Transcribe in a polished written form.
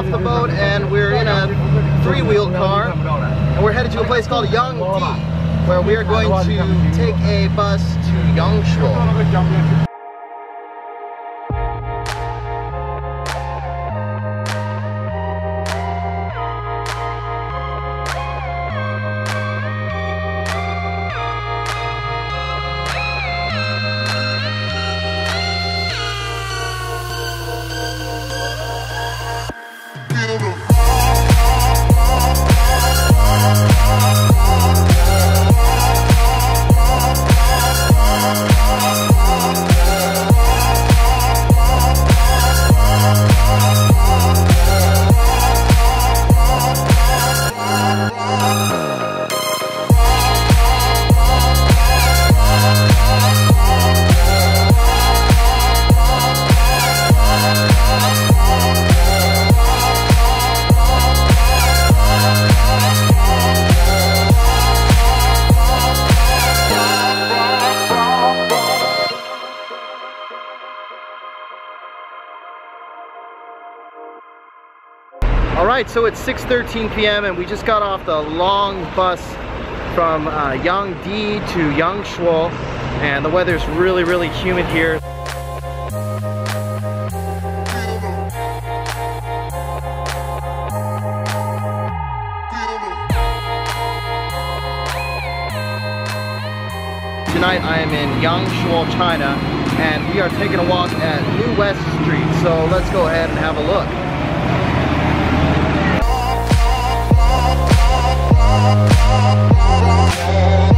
off the boat and we're in a three-wheeled car and we're headed to a place called Yangdi, where we're going to take a bus to Yangshuo. Alright, so it's 6:13 p.m. and we just got off the long bus from Yangdi to Yangshuo, and the weather's really, really humid here. Tonight I am in Yangshuo, China, and we are taking a walk at New West Street, so let's go ahead and have a look. Oh,